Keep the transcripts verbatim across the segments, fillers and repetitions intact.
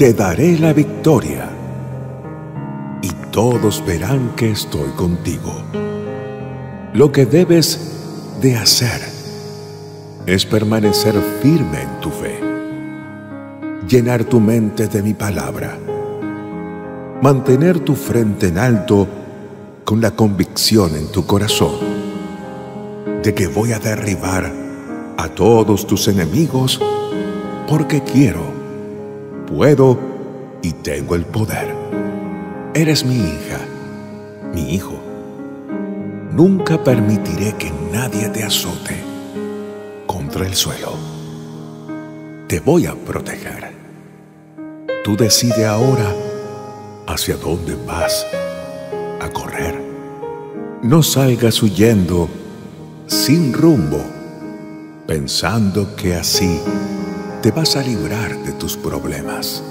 te daré la victoria, y todos verán que estoy contigo. Lo que debes de hacer es permanecer firme en tu fe, llenar tu mente de mi palabra, mantener tu frente en alto con la convicción en tu corazón de que voy a derribar a todos tus enemigos, porque quiero, puedo y tengo el poder. Eres mi hija, mi hijo. Nunca permitiré que nadie te azote contra el suelo. Te voy a proteger. Tú decide ahora hacia dónde vas a correr. No salgas huyendo sin rumbo, pensando que así te vas a librar de tus problemas.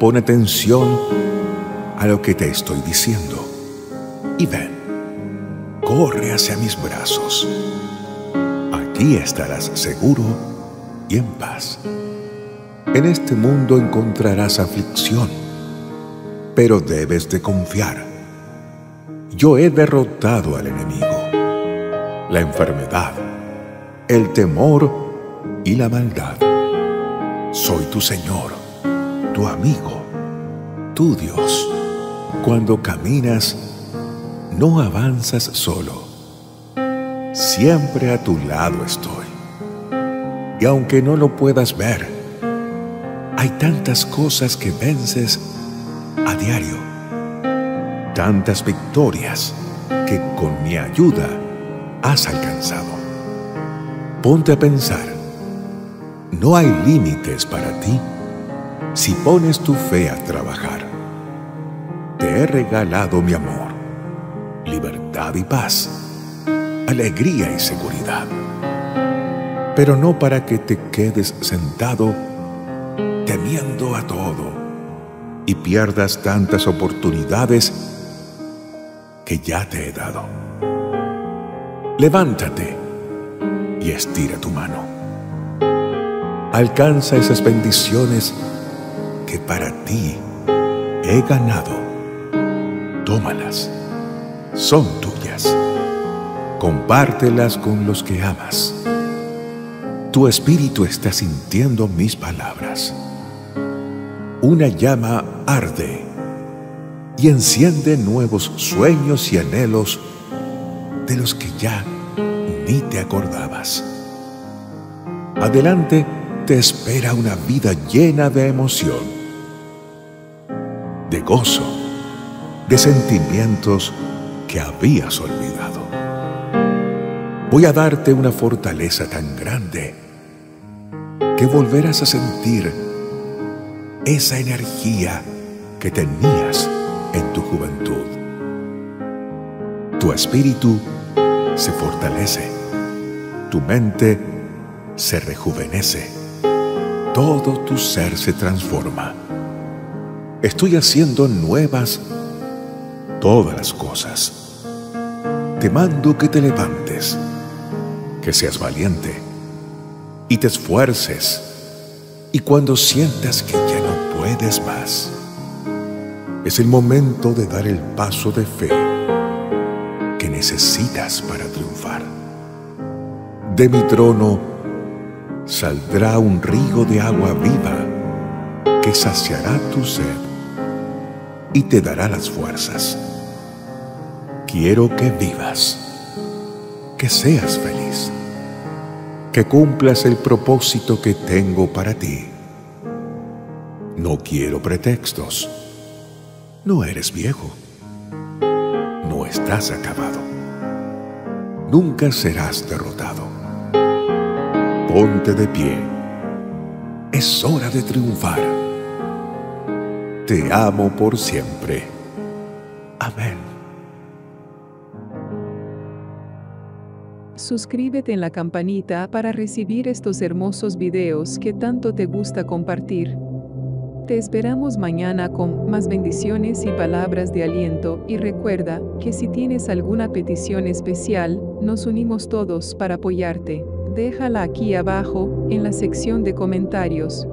Pon atención a lo que te estoy diciendo y ven. Corre hacia mis brazos. Aquí estarás seguro y en paz. En este mundo encontrarás aflicción, pero debes de confiar. Yo he derrotado al enemigo, la enfermedad, el temor y la maldad. Soy tu Señor, tu amigo, tu Dios. Cuando caminas, no avanzas solo. Siempre a tu lado estoy. Y aunque no lo puedas ver, hay tantas cosas que vences a diario, tantas victorias que con mi ayuda has alcanzado. Ponte a pensar, no hay límites para ti si pones tu fe a trabajar. Te he regalado mi amor, libertad y paz, alegría y seguridad. Pero no para que te quedes sentado temiendo a todo y pierdas tantas oportunidades que ya te he dado. Levántate y estira tu mano. Alcanza esas bendiciones que para ti he ganado. Tómalas. Son tuyas. Compártelas con los que amas. Tu espíritu está sintiendo mis palabras. Una llama arde y enciende nuevos sueños y anhelos de los que ya ni te acordabas. Adelante te espera una vida llena de emoción, de gozo, de sentimientos que habías olvidado. Voy a darte una fortaleza tan grande que volverás a sentir esa energía que tenías en tu juventud. Tu espíritu se fortalece, tu mente se rejuvenece, todo tu ser se transforma. Estoy haciendo nuevas todas las cosas. Te mando que te levantes, que seas valiente y te esfuerces, y cuando sientas que ya no puedes más, es el momento de dar el paso de fe que necesitas para triunfar. De mi trono saldrá un río de agua viva que saciará tu sed y te dará las fuerzas. Quiero que vivas, que seas feliz, que cumplas el propósito que tengo para ti. No quiero pretextos. No eres viejo. No estás acabado. Nunca serás derrotado. Ponte de pie. Es hora de triunfar. Te amo por siempre. Amén. Suscríbete en la campanita para recibir estos hermosos videos que tanto te gusta compartir. Te esperamos mañana con más bendiciones y palabras de aliento, y recuerda que si tienes alguna petición especial, nos unimos todos para apoyarte. Déjala aquí abajo, en la sección de comentarios.